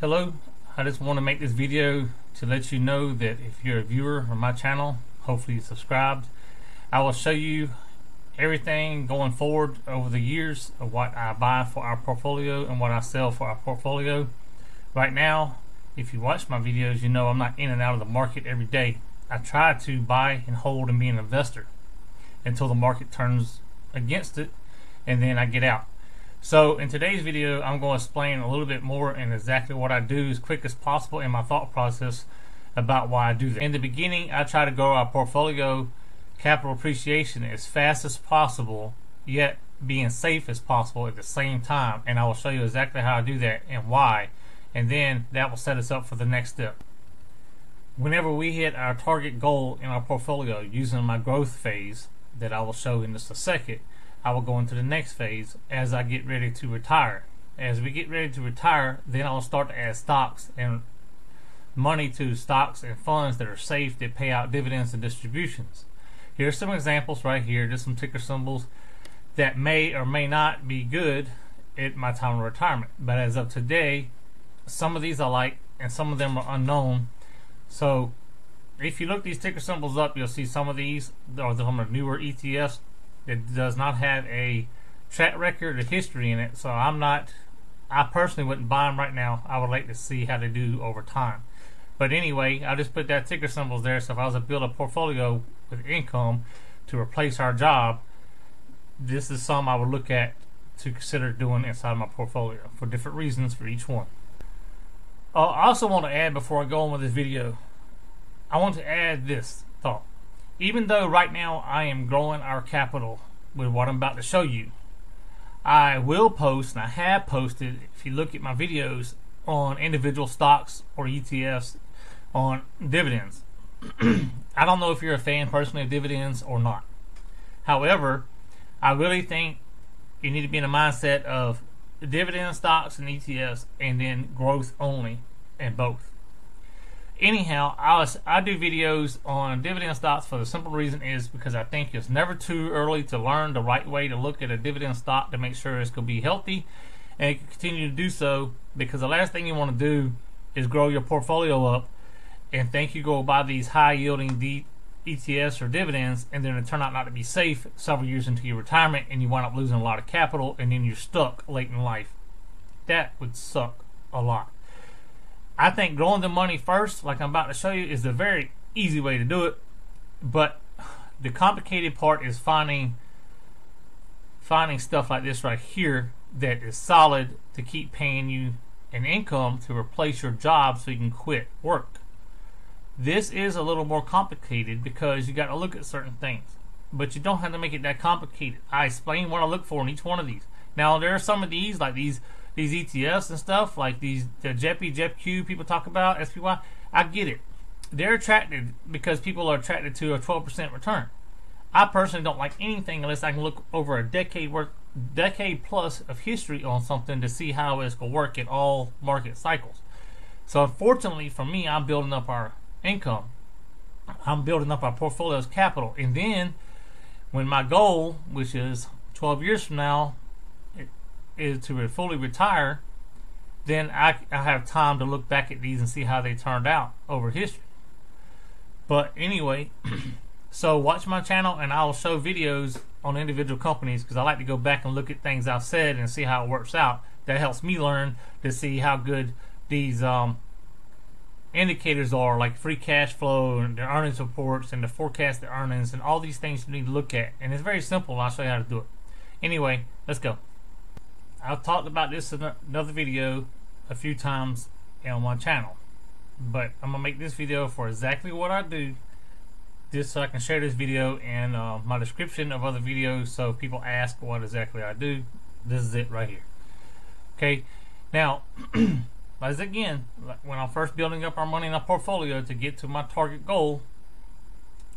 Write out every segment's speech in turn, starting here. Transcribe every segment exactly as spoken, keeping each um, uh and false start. Hello, I just want to make this video to let you know that if you're a viewer on my channel, hopefully you subscribed, I will show you everything going forward over the years of what I buy for our portfolio and what I sell for our portfolio. Right now, if you watch my videos, you know I'm not in and out of the market every day. I try to buy and hold and be an investor until the market turns against it, and then I get out. So in today's video, I'm going to explain a little bit more and exactly what I do as quick as possible in my thought process about why I do that. In the beginning, I try to grow our portfolio capital appreciation as fast as possible, yet being safe as possible at the same time. And I will show you exactly how I do that and why. And then that will set us up for the next step. Whenever we hit our target goal in our portfolio using my growth phase that I will show in just a second, I will go into the next phase as I get ready to retire. As we get ready to retire, then I will start to add stocks and money to stocks and funds that are safe, that pay out dividends and distributions. Here are some examples right here, just some ticker symbols that may or may not be good at my time of retirement. But as of today, some of these I like and some of them are unknown. So if you look these ticker symbols up, you'll see some of these are the newer E T Fs. It does not have a track record or history in it, so I'm not, I personally wouldn't buy them right now. I would like to see how they do over time. But anyway, I just put that ticker symbols there, so if I was to build a portfolio with income to replace our job, this is some I would look at to consider doing inside my portfolio for different reasons for each one. Uh, I also want to add, before I go on with this video, I want to add this thought. Even though right now I am growing our capital with what I'm about to show you, I will post, and I have posted, if you look at my videos, on individual stocks or E T Fs on dividends. I don't know if you're a fan personally of dividends or not. However, I really think you need to be in a mindset of dividend stocks and E T Fs, and then growth only and both. Anyhow, I, was, I do videos on dividend stocks for the simple reason is because I think it's never too early to learn the right way to look at a dividend stock to make sure it's going to be healthy and it can continue to do so, because the last thing you want to do is grow your portfolio up and think you go buy these high-yielding E T Fs or dividends and then it turn out not to be safe several years into your retirement and you wind up losing a lot of capital and then you're stuck late in life. That would suck a lot. I think growing the money first, like I'm about to show you, is a very easy way to do it. But the complicated part is finding finding stuff like this right here that is solid to keep paying you an income to replace your job so you can quit work. This is a little more complicated because you got to look at certain things. But you don't have to make it that complicated. I explain what I look for in each one of these. Now, there are some of these, like these These E T Fs and stuff, like these the JEPI, J E P Q people talk about, S P Y, I get it. They're attracted because people are attracted to a twelve percent return. I personally don't like anything unless I can look over a decade worth, decade plus of history on something to see how it's going to work in all market cycles. So unfortunately for me, I'm building up our income. I'm building up our portfolio's capital. And then when my goal, which is twelve years from now, is to fully retire, then I, I have time to look back at these and see how they turned out over history. But anyway, so watch my channel and I will show videos on individual companies because I like to go back and look at things I've said and see how it works out. That helps me learn to see how good these um, indicators are, like free cash flow and the earnings reports and the forecasted earnings and all these things you need to look at. And it's very simple, and I'll show you how to do it. Anyway, let's go. I've talked about this in another video a few times on my channel, but I'm going to make this video for exactly what I do, just so I can share this video and uh, my description of other videos, so if people ask what exactly I do, this is it right here. Okay, now, as again, when I'm first building up our money in our portfolio to get to my target goal,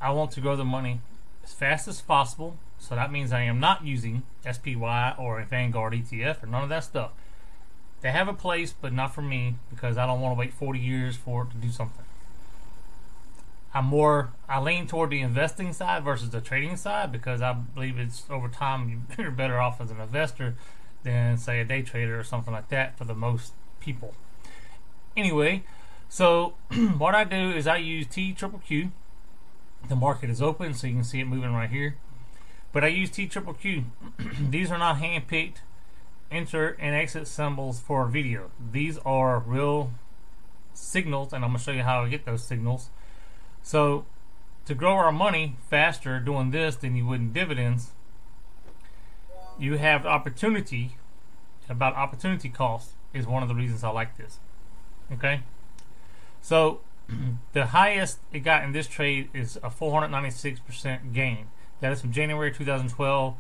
I want to grow the money as fast as possible. So that means I am not using S P Y or a Vanguard E T F or none of that stuff. They have a place, but not for me, because I don't want to wait forty years for it to do something. I'm more, I lean toward the investing side versus the trading side, because I believe it's over time you're better off as an investor than, say, a day trader or something like that for the most people. Anyway, so what I do is I use T Q Q. The market is open, so you can see it moving right here. But I use T Q Q. These are not hand-picked enter and exit symbols for a video. These are real signals, and I'm going to show you how I get those signals. So to grow our money faster doing this than you would in dividends, you have opportunity. About opportunity cost is one of the reasons I like this. Okay, so the highest it got in this trade is a four hundred ninety-six percent gain. That is from January two thousand twelve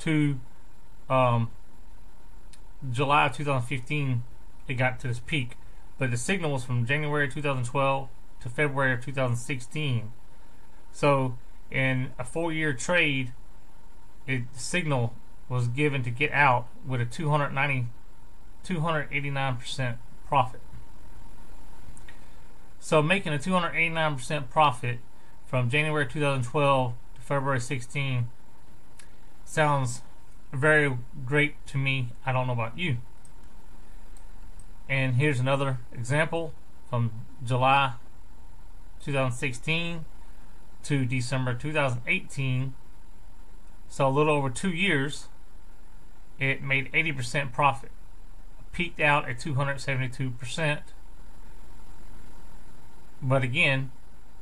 to um, July of two thousand fifteen. It got to this peak, but the signal was from January two thousand twelve to February of two thousand sixteen. So in a four-year trade, it signal was given to get out with a two hundred eighty-nine percent profit. So making a two hundred eighty-nine percent profit from January two thousand twelve to February sixteen sounds very great to me. I don't know about you. And here's another example from July two thousand sixteen to December two thousand eighteen. So a little over two years, it made eighty percent profit. Peaked out at two hundred seventy-two percent. But again,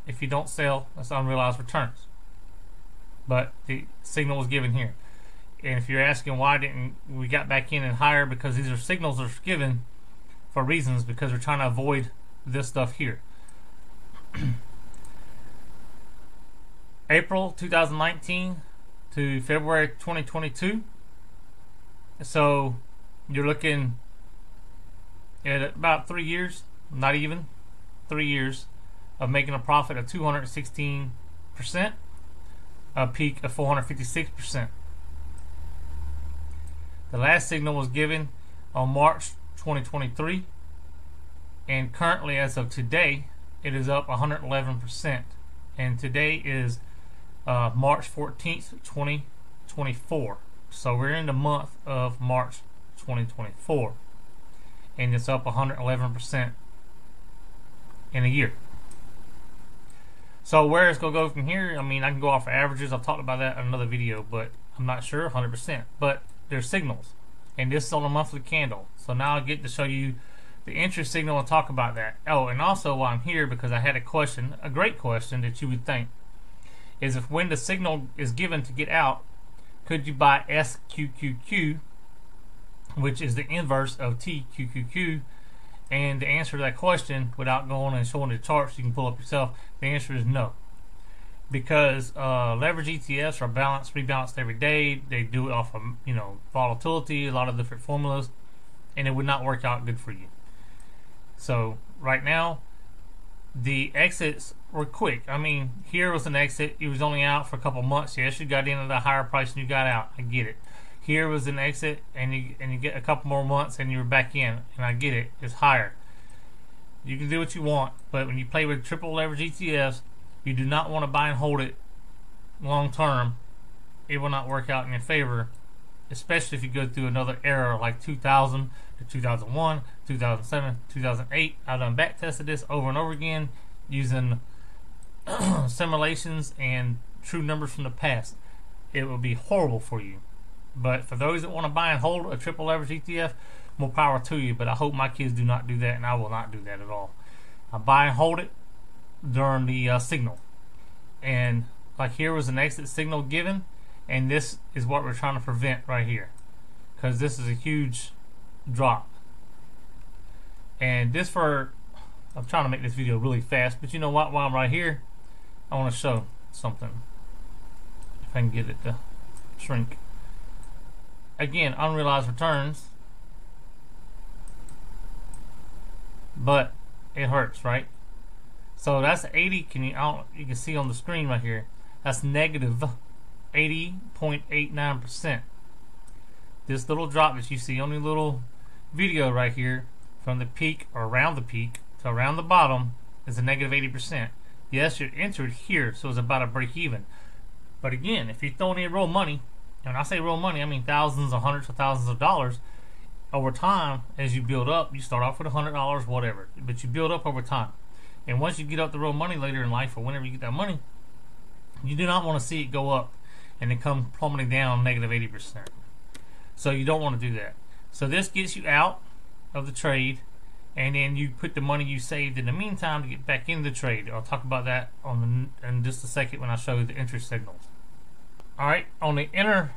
if you don't sell, that's unrealized returns. But the signal was given here. And if you're asking why didn't we got back in and higher, because these are signals that are given for reasons, because we're trying to avoid this stuff here. April two thousand nineteen to February twenty twenty-two. So you're looking at about three years, not even three years, of making a profit of two hundred sixteen percent, a peak of four hundred fifty-six percent. The last signal was given on March twenty twenty-three, and currently as of today, it is up one hundred eleven percent. And today is uh, March fourteenth, twenty twenty-four. So we're in the month of March twenty twenty-four, and it's up one hundred eleven percent in a year. So where it's gonna go from here, I mean, I can go off of averages. I've talked about that in another video, but I'm not sure one hundred percent. But there's signals, and this is on a monthly candle. So now I get to show you the interest signal and talk about that. Oh, and also while I'm here, because I had a question, a great question that you would think, is if when the signal is given to get out, could you buy S Q Q Q, which is the inverse of T Q Q Q? And the answer to that question, without going and showing the charts you can pull up yourself, the answer is no. Because uh, leverage E T Fs are balanced, rebalanced every day. They do it off of, you know, volatility, a lot of different formulas, and it would not work out good for you. So right now, the exits were quick. I mean, here was an exit. It was only out for a couple months. Yes, you got in at a higher price and you got out. I get it. Here was an exit, and you and you get a couple more months and you're back in, and I get it, it's higher. You can do what you want, but when you play with triple leverage E T Fs, you do not want to buy and hold it long term. It will not work out in your favor, especially if you go through another era like two thousand to two thousand one, two thousand seven, two thousand eight. I've done back tested this over and over again using simulations and true numbers from the past. It will be horrible for you. But for those that want to buy and hold a triple leverage E T F, more power to you. But I hope my kids do not do that, and I will not do that at all. I buy and hold it during the uh, signal. And like here was an exit signal given, and this is what we're trying to prevent right here, because this is a huge drop. And this for, I'm trying to make this video really fast, but you know what, while I'm right here, I want to show something. If I can get it to shrink. Again, unrealized returns, but it hurts, right? So that's eighty. Can you? I don't, you can see on the screen right here. That's negative eighty point eight nine percent. This little drop that you see on the little video right here, from the peak or around the peak to around the bottom, is a negative eighty percent. Yes, you're entered here, so it's about a break even. But again, if you're throwing in real money. And when I say real money, I mean thousands or hundreds of thousands of dollars. over time, as you build up, you start off with a hundred dollars, whatever, but you build up over time. And once you get up the real money later in life, or whenever you get that money, you do not want to see it go up and then come plummeting down negative eighty percent. So you don't want to do that. So this gets you out of the trade, and then you put the money you saved in the meantime to get back into the trade. I'll talk about that on the, in just a second when I show you the entry signals. All right, on the enter,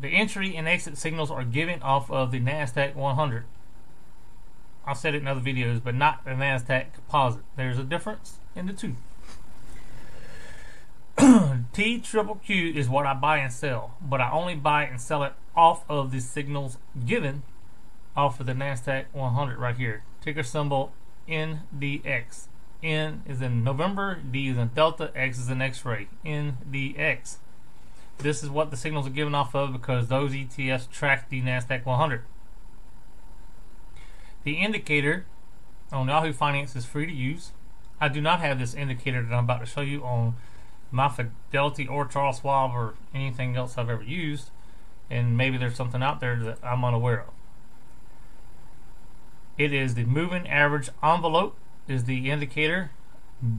the entry and exit signals are given off of the NASDAQ one hundred. I've said it in other videos, but not the NASDAQ Composite. There's a difference in the two. T Q Q Q is what I buy and sell, but I only buy and sell it off of the signals given off of the NASDAQ one hundred right here. Ticker symbol N D X. N is in November, D is in Delta, X is in X-ray. N D X. This is what the signals are given off of because those E T Fs track the NASDAQ one hundred. The indicator on Yahoo Finance is free to use. I do not have this indicator that I'm about to show you on my Fidelity or Charles Schwab or anything else I've ever used, and maybe there's something out there that I'm unaware of. It is the moving average envelope is the indicator.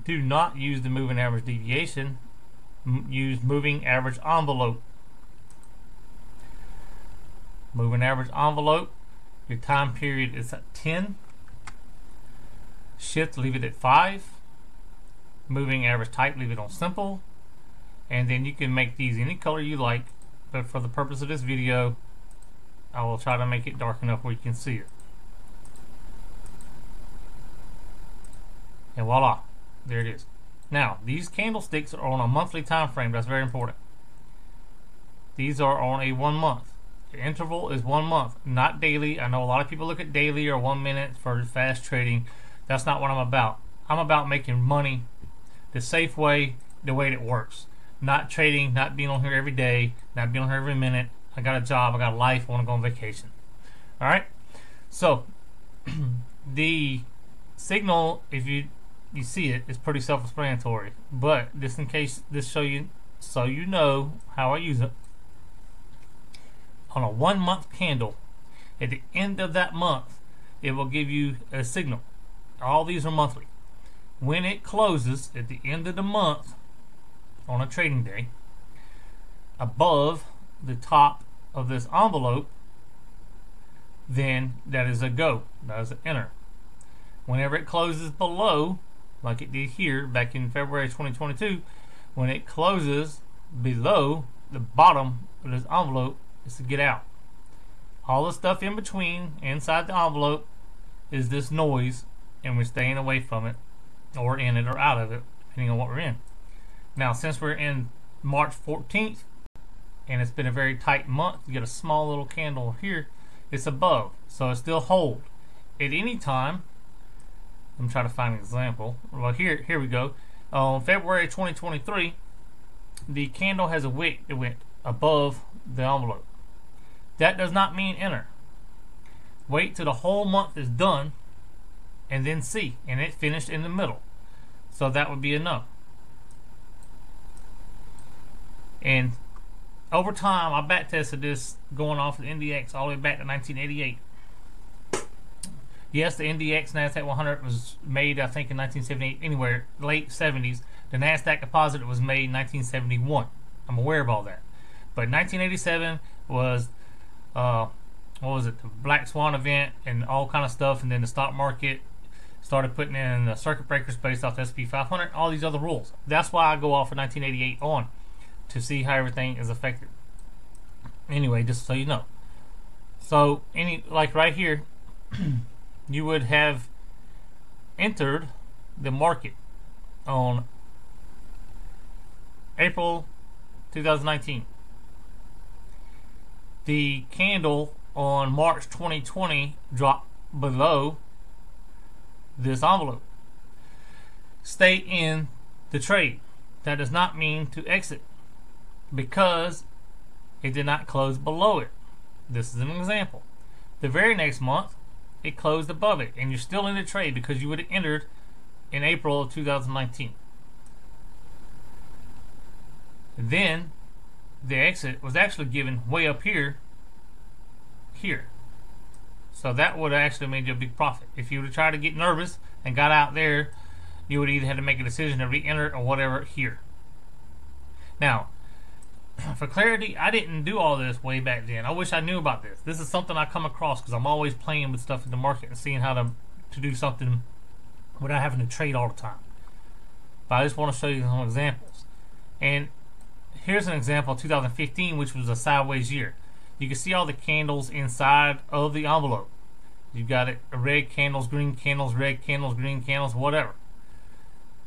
Do not use the moving average deviation. M use moving average envelope. Moving average envelope. Your time period is at ten. Shift, leave it at five. Moving average type, leave it on simple. And then you can make these any color you like. But for the purpose of this video, I will try to make it dark enough where you can see it. And voila, there it is. Now, these candlesticks are on a monthly time frame. That's very important. These are on a one month. The interval is one month, not daily. I know a lot of people look at daily or one minute for fast trading. That's not what I'm about. I'm about making money the safe way, the way it works. Not trading, not being on here every day, not being on here every minute. I got a job, I got a life, I want to go on vacation. All right? So, the signal, if you you see it, it's pretty self-explanatory, but just in case this show you so you know how I use it. On a one month candle, at the end of that month, it will give you a signal. All these are monthly. When it closes at the end of the month on a trading day, above the top of this envelope, then that is a go, that is an enter. Whenever it closes below, like it did here back in February twenty twenty-two, when it closes below the bottom of this envelope, is to get out. All the stuff in between, inside the envelope, is this noise, and we're staying away from it, or in it, or out of it, depending on what we're in. Now, since we're in March fourteenth, and it's been a very tight month, you get a small little candle here, it's above, so it's still hold. At any time, I'm trying to find an example. Well, here, here we go. On um, February twenty twenty-three, the candle has a wick that went above the envelope. That does not mean enter. Wait till the whole month is done, and then see. And it finished in the middle, so that would be a no. And over time, I back tested this going off the N D X all the way back to nineteen eighty-eight. Yes, the N D X NASDAQ one hundred was made, I think, in nineteen seventy-eight, anywhere, late seventies. The NASDAQ Composite was made in nineteen seventy-one. I'm aware of all that. But nineteen eighty-seven was, uh, what was it, the Black Swan event and all kind of stuff. And then the stock market started putting in the circuit breakers based off the S and P five hundred, all these other rules. That's why I go off of nineteen eighty-eight on, to see how everything is affected. Anyway, just so you know. So, any like right here, you would have entered the market on April two thousand nineteen. The candle on March twenty twenty dropped below this envelope. Stay in the trade. That does not mean to exit because it did not close below it. This is an example. The very next month, it closed above it, and you're still in the trade because you would have entered in April of two thousand nineteen. Then the exit was actually given way up here, here. So that would actually made you a big profit. If you would try to get nervous and got out there, you would either have to make a decision to re-enter or whatever here. Now, for clarity, I didn't do all this way back then. I wish I knew about this. This is something I come across because I'm always playing with stuff in the market and seeing how to, to do something without having to trade all the time. But I just want to show you some examples. And here's an example of two thousand fifteen, which was a sideways year. You can see all the candles inside of the envelope. You've got it, red candles, green candles, red candles, green candles, whatever.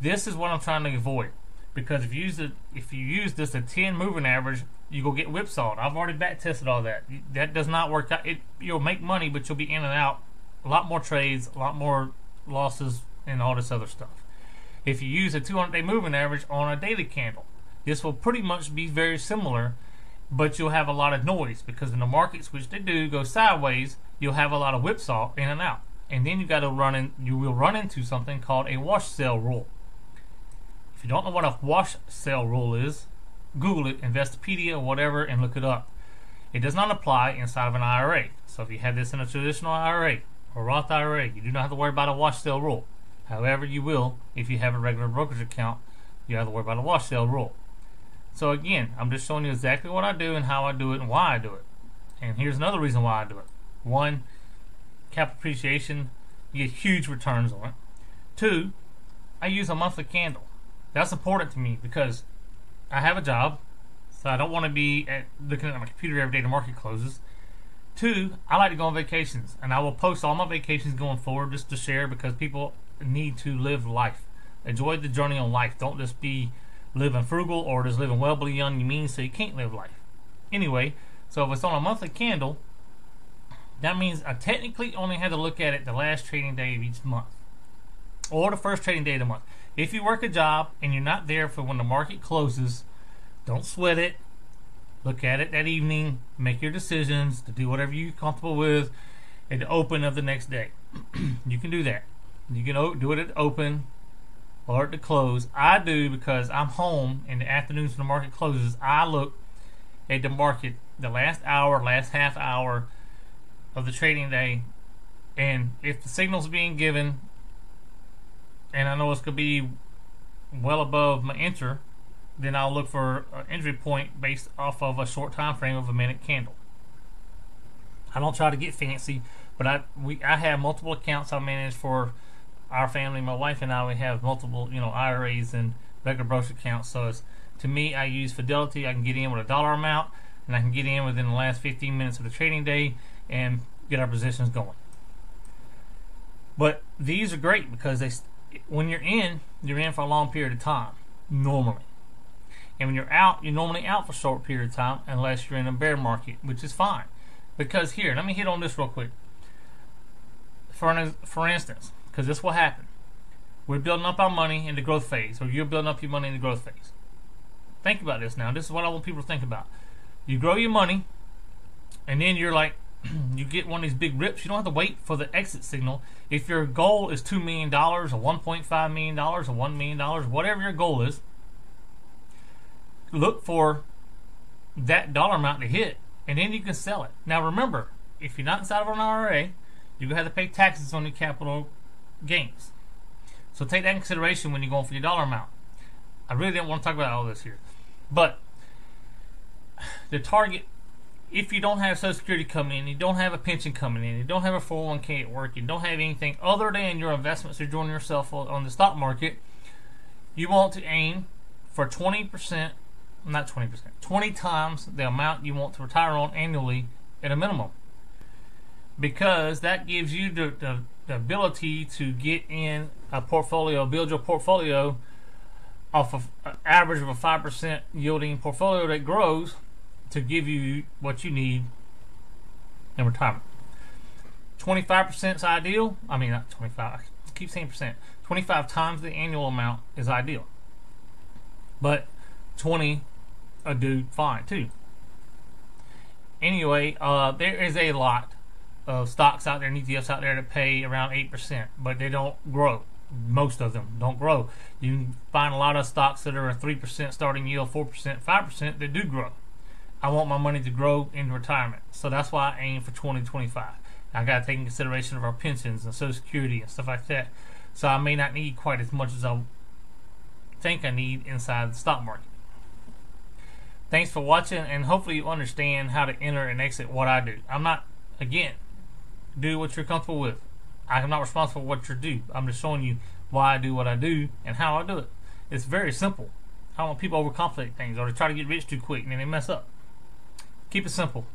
This is what I'm trying to avoid, because if you use the, if you use this a ten moving average, you go get whipsawed. I've already back tested all that. That does not work out. It, you'll make money, but you'll be in and out. A lot more trades, a lot more losses, and all this other stuff. If you use a two hundred day moving average on a daily candle, this will pretty much be very similar, but you'll have a lot of noise, because in the markets, which they do go sideways, you'll have a lot of whipsaw in and out, and then you got to run in. You will run into something called a wash sell rule. If you don't know what a wash sell rule is, Google it, Investopedia, or whatever, and look it up. It does not apply inside of an I R A. So if you have this in a traditional I R A or Roth I R A, you do not have to worry about a wash sell rule. However, you will if you have a regular brokerage account. You have to worry about a wash sell rule. So again, I'm just showing you exactly what I do and how I do it and why I do it. And here's another reason why I do it. One, cap appreciation, you get huge returns on it. Two, I use a monthly candle. That's important to me because I have a job, so I don't want to be at, looking at my computer every day the market closes. Two, I like to go on vacations, and I will post all my vacations going forward just to share, because people need to live life. Enjoy the journey on life. Don't just be living frugal or just living well beyond your means so you can't live life. Anyway, so if it's on a monthly candle, that means I technically only had to look at it the last trading day of each month, or the first trading day of the month. If you work a job and you're not there for when the market closes, don't sweat it. Look at it that evening, make your decisions to do whatever you're comfortable with at the open of the next day. You can do that. You can do it at open or at the close. I do, because I'm home in the afternoons when the market closes. I look at the market the last hour, last half hour of the trading day, and if the signal's being given and I know it's going to be well above my enter, then I'll look for an entry point based off of a short time frame of a minute candle. I don't try to get fancy, but I we I have multiple accounts I manage for our family. My wife and I, we have multiple, you know, I R As and regular brokerage accounts. So it's, to me, I use Fidelity. I can get in with a dollar amount, and I can get in within the last fifteen minutes of the trading day and get our positions going. But these are great because they, when you're in, you're in for a long period of time normally, and when you're out, you're normally out for a short period of time unless you're in a bear market, which is fine. Because here, let me hit on this real quick. For an, for instance, because this will happen. We're building up our money in the growth phase, or you're building up your money in the growth phase. Think about this now. This is what I want people to think about. You grow your money, and then you're like, you get one of these big rips. You don't have to wait for the exit signal. If your goal is two million dollars, or one point five million dollars, or one million dollars, whatever your goal is, look for that dollar amount to hit, and then you can sell it. Now remember, if you're not inside of an I R A, you're going to have to pay taxes on your capital gains. So take that in consideration when you're going for your dollar amount. I really didn't want to talk about all this here, but the target, if you don't have Social Security coming in, you don't have a pension coming in, you don't have a four oh one K at work, you don't have anything other than your investments you're doing yourself on the stock market, you want to aim for twenty percent, not twenty percent, twenty times the amount you want to retire on annually at a minimum, because that gives you the, the the ability to get in a portfolio, build your portfolio off of an average of a five percent yielding portfolio that grows to give you what you need in retirement. twenty-five percent is ideal. I mean, not twenty-five, I keep saying percent. twenty-five times the annual amount is ideal. But twenty will do fine too. Anyway, uh, there is a lot of stocks out there and E T Fs out there that pay around eight percent, but they don't grow. Most of them don't grow. You can find a lot of stocks that are a three percent starting yield, four percent, five percent that do grow. I want my money to grow in retirement, so that's why I aim for twenty, twenty-five. I got to take into consideration of our pensions and Social Security and stuff like that. So I may not need quite as much as I think I need inside the stock market. Thanks for watching, and hopefully you understand how to enter and exit what I do. I'm not, again, do what you're comfortable with. I'm not responsible for what you do. I'm just showing you why I do what I do and how I do it. It's very simple. I don't want people to overcomplicate things or to try to get rich too quick and then they mess up. Keep it simple.